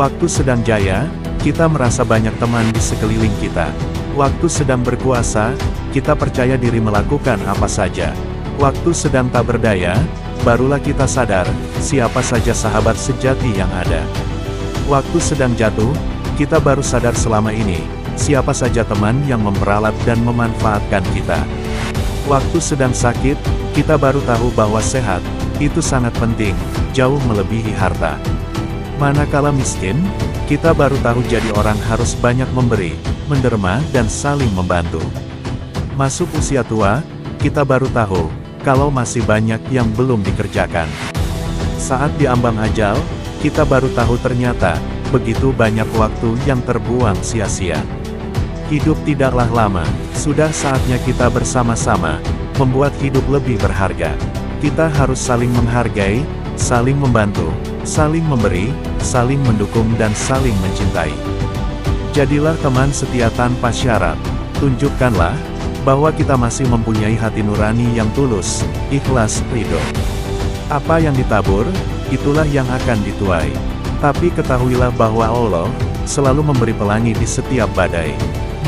Waktu sedang jaya, kita merasa banyak teman di sekeliling kita. Waktu sedang berkuasa, kita percaya diri melakukan apa saja. Waktu sedang tak berdaya, barulah kita sadar, siapa saja sahabat sejati yang ada. Waktu sedang jatuh, kita baru sadar selama ini, siapa saja teman yang memperalat dan memanfaatkan kita. Waktu sedang sakit, kita baru tahu bahwa sehat, itu sangat penting, jauh melebihi harta. Manakala miskin, kita baru tahu jadi orang harus banyak memberi, menderma dan saling membantu. Masuk usia tua, kita baru tahu, kalau masih banyak yang belum dikerjakan. Saat diambang ajal, kita baru tahu ternyata, begitu banyak waktu yang terbuang sia-sia. Hidup tidaklah lama, sudah saatnya kita bersama-sama, membuat hidup lebih berharga. Kita harus saling menghargai, saling membantu, saling memberi, saling mendukung dan saling mencintai. Jadilah teman setia tanpa syarat. Tunjukkanlah bahwa kita masih mempunyai hati nurani yang tulus, ikhlas, ridho. Apa yang ditabur, itulah yang akan dituai. Tapi ketahuilah bahwa Allah selalu memberi pelangi di setiap badai,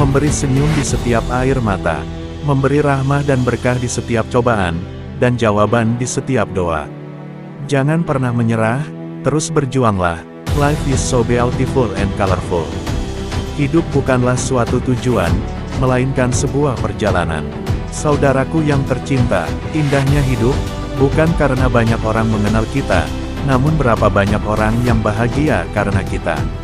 memberi senyum di setiap air mata, memberi rahmah dan berkah di setiap cobaan, dan jawaban di setiap doa. Jangan pernah menyerah, terus berjuanglah. Life is so beautiful and colorful. Hidup bukanlah suatu tujuan, melainkan sebuah perjalanan. Saudaraku yang tercinta, indahnya hidup, bukan karena banyak orang mengenal kita, namun berapa banyak orang yang bahagia karena kita.